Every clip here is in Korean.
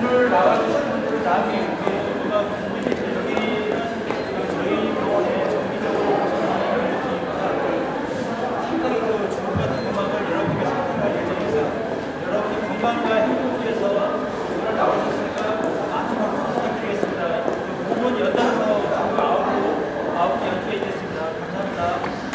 오늘 나와주신 분들 다음에 저희 병원에 정기적으로 상당히 좋은 음악을 여러분께 선택할 예정이죠. 여러분의 건강과 행복을 위해서 오늘 나와주셨으니까 많은 박수 부탁드리겠습니다. 5분 연달아서 아홉 개 연주해 주겠습니다. 감사합니다.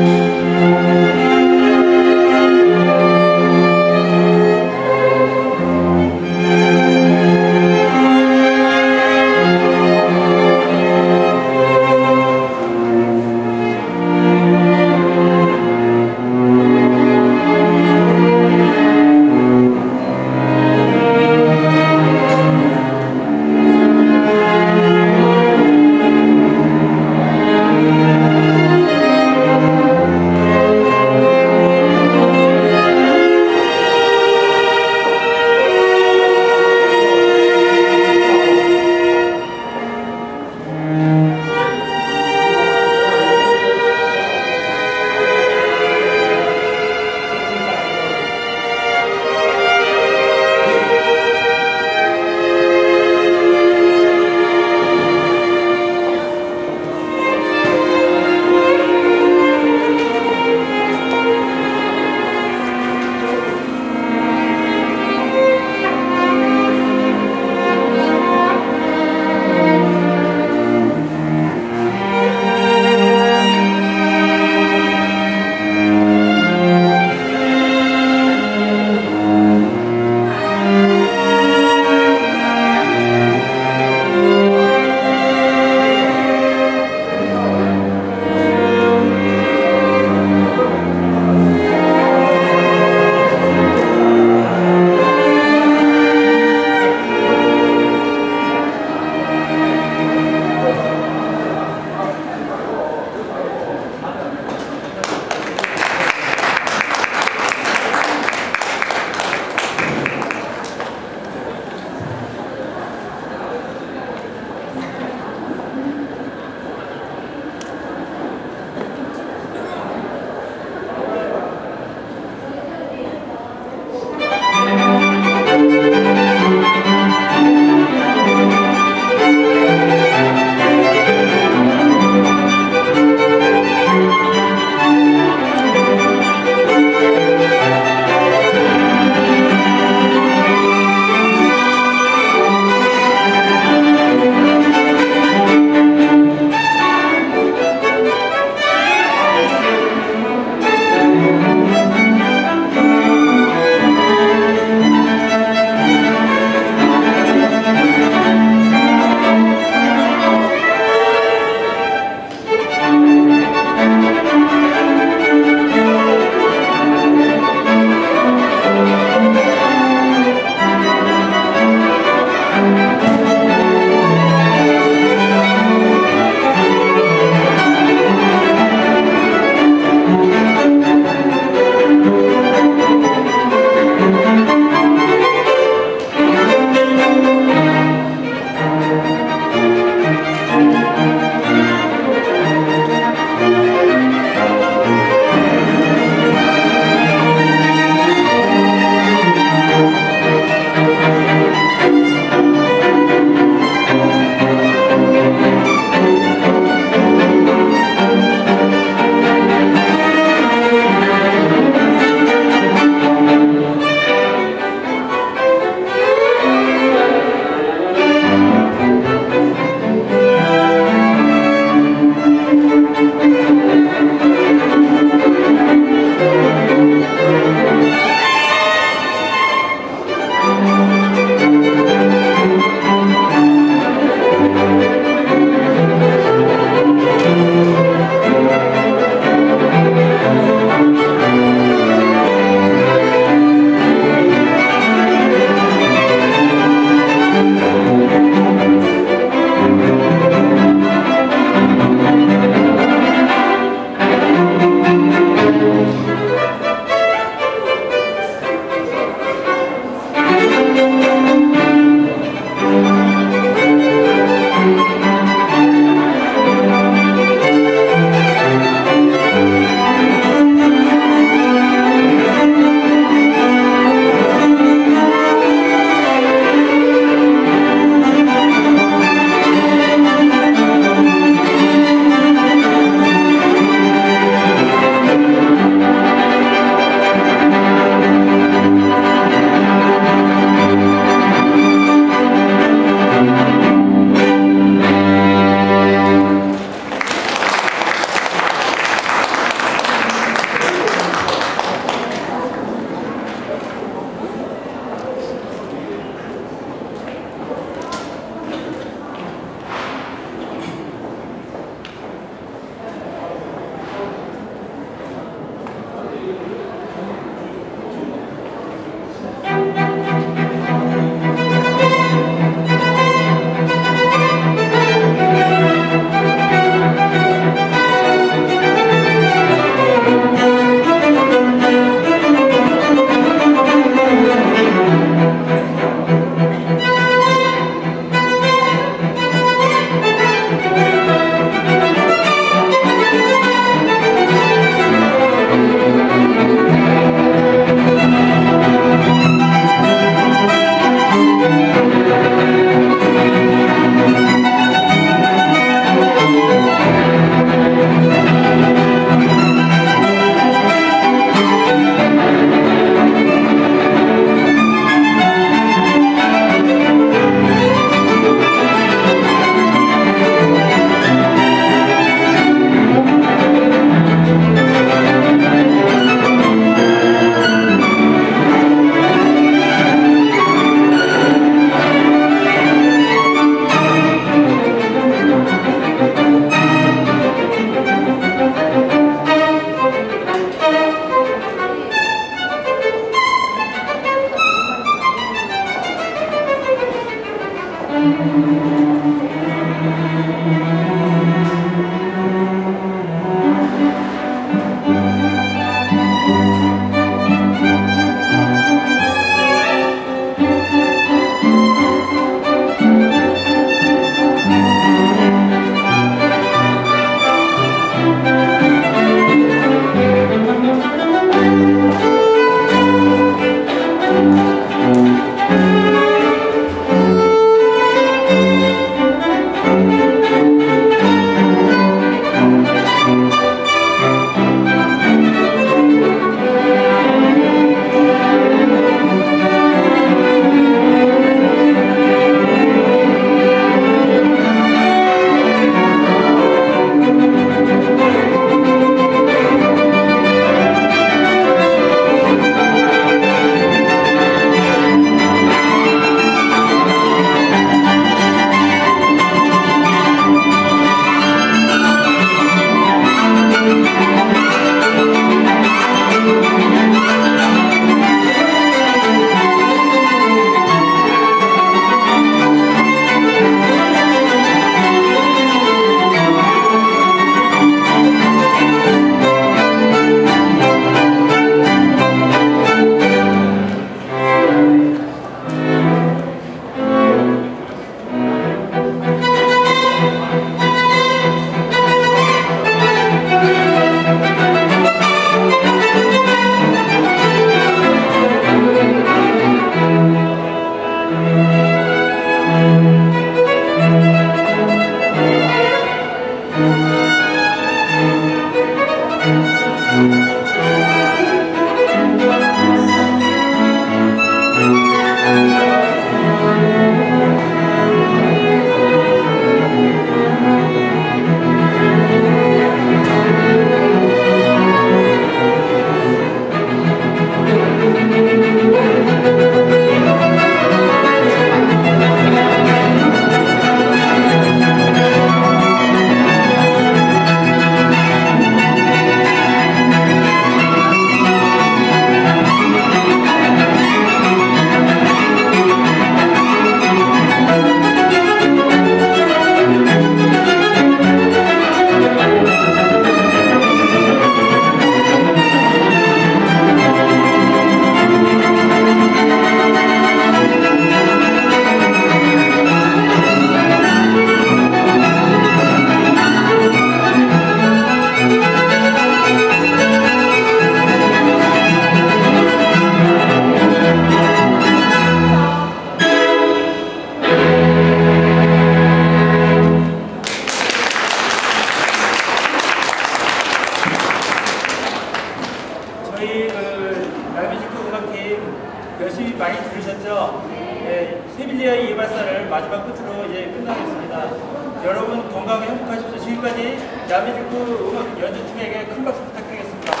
교수님 많이 들으셨죠? 네. 세밀리아의 예발사를 마지막 끝으로 이제 끝나겠습니다. 여러분 건강에 행복하십시오. 지금까지 야미들구 음악 연주팀에게 큰 박수 부탁드리겠습니다.